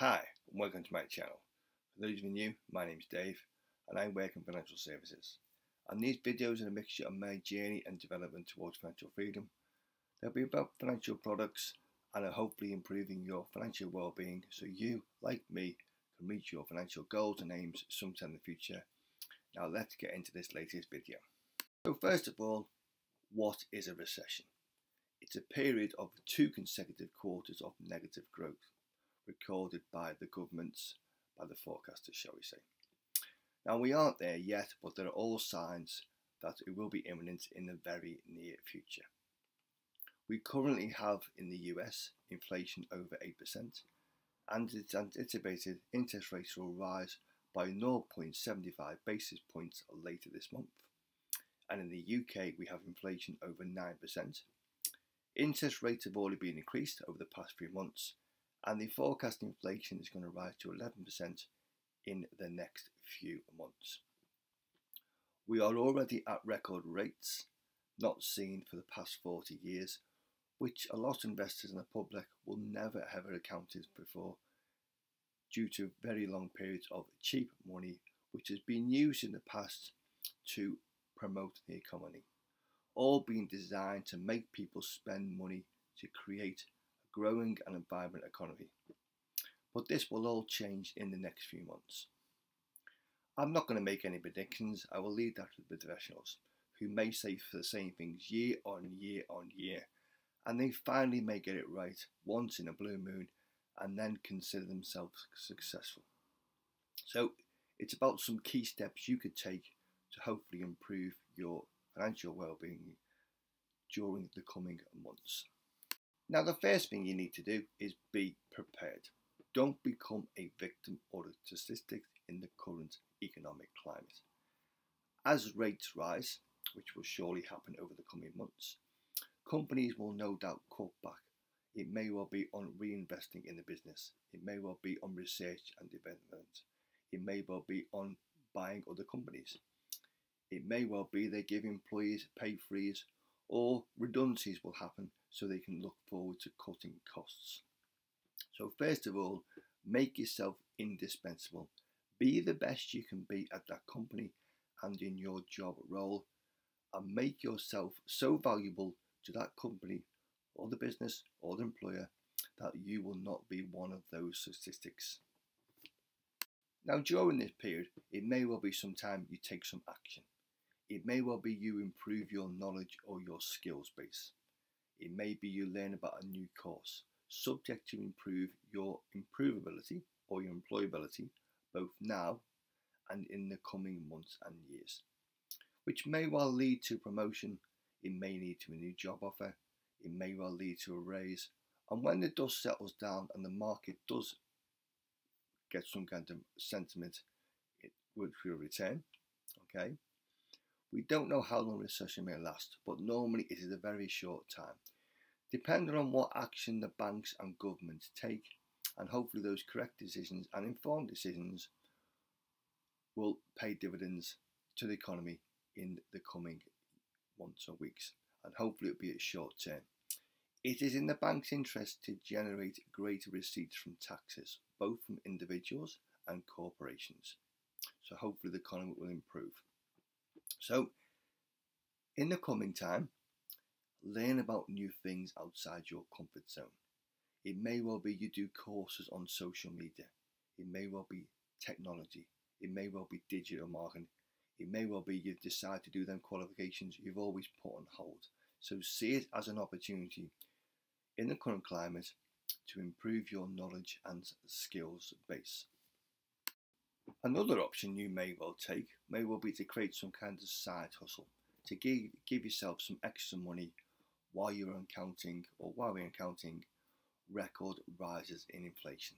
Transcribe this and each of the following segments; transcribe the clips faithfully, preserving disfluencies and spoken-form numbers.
Hi, and welcome to my channel. For those of you new, my name is Dave and I work in financial services. And these videos are a mixture of my journey and development towards financial freedom. They'll be about financial products and are hopefully improving your financial well-being so you, like me, can reach your financial goals and aims sometime in the future. Now let's get into this latest video. So first of all, what is a recession? It's a period of two consecutive quarters of negative growth, recorded by the governments, by the forecasters, shall we say. Now, we aren't there yet, but there are all signs that it will be imminent in the very near future. We currently have in the U S inflation over eight percent, and it's anticipated interest rates will rise by zero point seven five basis points later this month. And in the U K, we have inflation over nine percent. Interest rates have already been increased over the past few months, and the forecast inflation is going to rise to eleven percent in the next few months. We are already at record rates, not seen for the past forty years, which a lot of investors and the public will never have accounted before due to very long periods of cheap money, which has been used in the past to promote the economy, all being designed to make people spend money to create growing and a vibrant economy. But this will all change in the next few months. I'm not going to make any predictions. I will leave that to the professionals who may say the same things year on year on year, and they finally may get it right once in a blue moon and then consider themselves successful. So it's about some key steps you could take to hopefully improve your financial well-being during the coming months. Now, the first thing you need to do is be prepared. Don't become a victim or a statistic in the current economic climate. As rates rise, which will surely happen over the coming months, companies will no doubt cut back. It may well be on reinvesting in the business. It may well be on research and development. It may well be on buying other companies. It may well be they give employees pay freeze, or redundancies will happen so they can look forward to cutting costs. So first of all, make yourself indispensable. Be the best you can be at that company and in your job role, and make yourself so valuable to that company or the business or the employer that you will not be one of those statistics. Now, during this period, it may well be some time you take some action. It may well be you improve your knowledge or your skills base. It may be you learn about a new course, subject to improve your improvability or your employability, both now and in the coming months and years, which may well lead to promotion. It may lead to a new job offer. It may well lead to a raise. And when the dust settles down and the market does get some kind of sentiment, it will return, okay? We don't know how long recession may last, but normally it is a very short time, depending on what action the banks and governments take, and hopefully those correct decisions and informed decisions will pay dividends to the economy in the coming months or weeks, and hopefully it'll be a short term. It is in the bank's interest to generate greater receipts from taxes, both from individuals and corporations, so hopefully the economy will improve. So, in the coming time, learn about new things outside your comfort zone. It may well be you do courses on social media. It may well be technology. It may well be digital marketing. It may well be you decide to do them qualifications you've always put on hold. So see it as an opportunity in the current climate to improve your knowledge and skills base. Another option you may well take may well be to create some kind of side hustle to give, give yourself some extra money while you're encountering or while we're encountering record rises in inflation.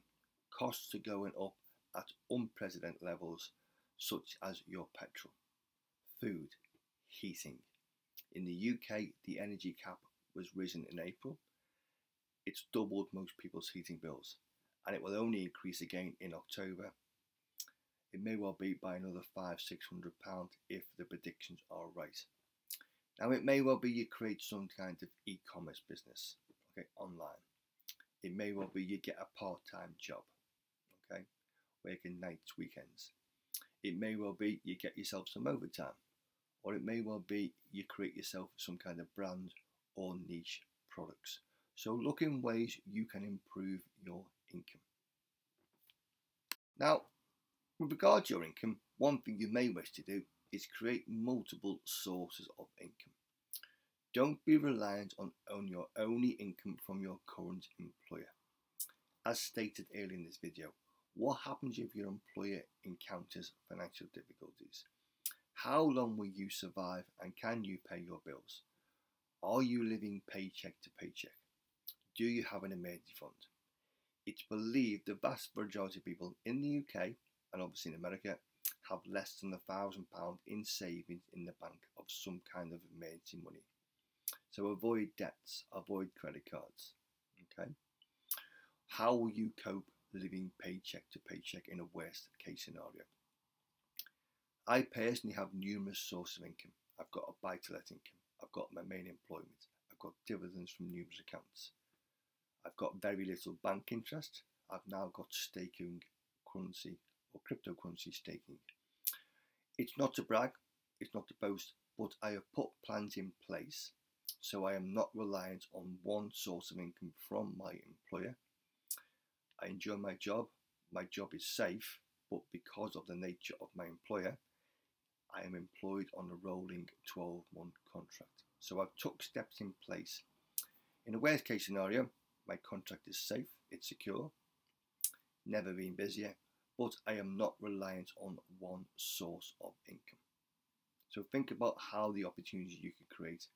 Costs are going up at unprecedented levels, such as your petrol, food, heating. In the U K, the energy cap was risen in April. It's doubled most people's heating bills, and it will only increase again in October. It may well be by another five, six hundred pounds if the predictions are right. Now, it may well be you create some kind of e-commerce business, okay, online. It may well be you get a part-time job. okay, working nights, weekends. It may well be you get yourself some overtime, or it may well be you create yourself some kind of brand or niche products. So look in ways you can improve your income. Now, with regard to your income, one thing you may wish to do is create multiple sources of income. Don't be reliant on, on your only income from your current employer. As stated earlier in this video, what happens if your employer encounters financial difficulties? How long will you survive, and can you pay your bills? Are you living paycheck to paycheck? Do you have an emergency fund? It's believed the vast majority of people in the U K, and obviously in America, have less than a thousand pounds in savings in the bank of some kind of emergency money. So avoid debts, avoid credit cards, okay? How will you cope living paycheck to paycheck in a worst case scenario? I personally have numerous sources of income. I've got a buy-to-let income. I've got my main employment. I've got dividends from numerous accounts. I've got very little bank interest. I've now got staking currency or cryptocurrency staking. It's not to brag, it's not to boast, but I have put plans in place so I am not reliant on one source of income from my employer. I enjoy my job, my job is safe, but because of the nature of my employer, I am employed on a rolling twelve month contract. So I've took steps in place. In a worst case scenario, my contract is safe, it's secure, never been busier, but I am not reliant on one source of income. So think about how the opportunities you could create.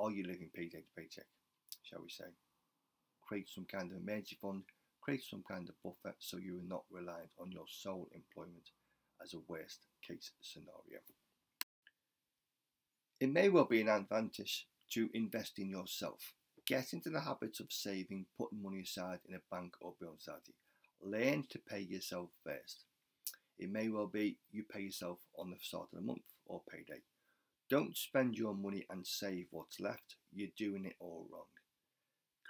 Are you living paycheck to paycheck, shall we say? Create some kind of emergency fund, create some kind of buffer so you are not reliant on your sole employment as a worst case scenario. It may well be an advantage to invest in yourself. Get into the habits of saving, putting money aside in a bank or building society. Learn to pay yourself first. It may well be you pay yourself on the start of the month or payday. Don't spend your money and save what's left. You're doing it all wrong.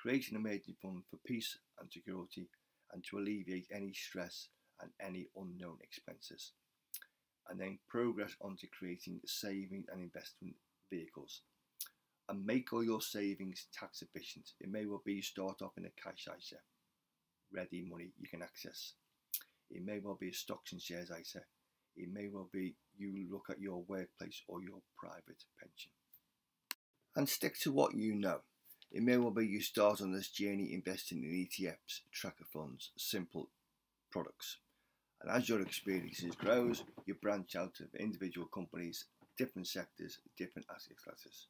Create an emergency fund for peace and security and to alleviate any stress and any unknown expenses. And then progress onto creating saving and investment vehicles. And make all your savings tax efficient. It may well be you start off in a cash ISA, ready money you can access. It may well be a stocks and shares ISA. It may well be you look at your workplace or your private pension. And stick to what you know. It may well be you start on this journey investing in E T Fs, tracker funds, simple products. And as your experiences grows, you branch out to individual companies, different sectors, different asset classes.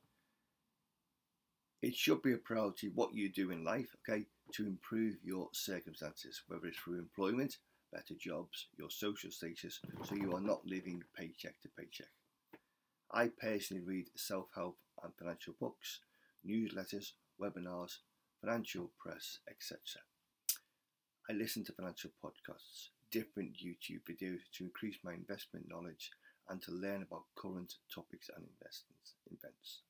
It should be a priority what you do in life, okay, to improve your circumstances, whether it's through employment, better jobs, your social status, so you are not living paycheck to paycheck. I personally read self-help and financial books, newsletters, webinars, financial press, et cetera. I listen to financial podcasts, different YouTube videos to increase my investment knowledge and to learn about current topics and investments events.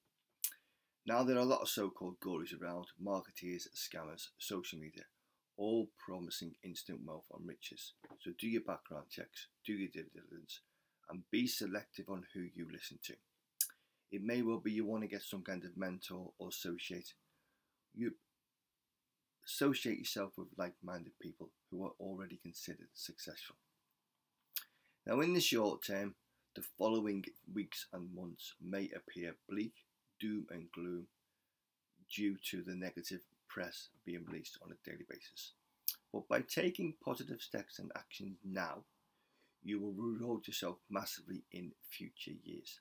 Now, there are a lot of so-called gurus around, marketeers, scammers, social media, all promising instant wealth and riches. So do your background checks, do your due diligence, and be selective on who you listen to. It may well be you want to get some kind of mentor or associate. You associate yourself with like-minded people who are already considered successful. Now, in the short term, the following weeks and months may appear bleak, doom and gloom due to the negative press being released on a daily basis. But by taking positive steps and actions now, you will reward yourself massively in future years.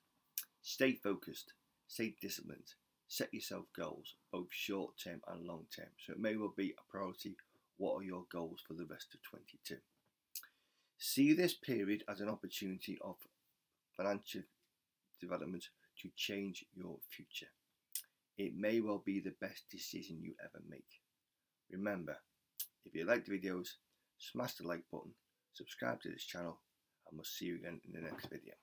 Stay focused, stay disciplined, set yourself goals, both short term and long term. So it may well be a priority, what are your goals for the rest of twenty-two? See this period as an opportunity of financial development to change your future. It may well be the best decision you ever make. Remember, if you like the videos, smash the like button, subscribe to this channel, and we'll see you again in the next video.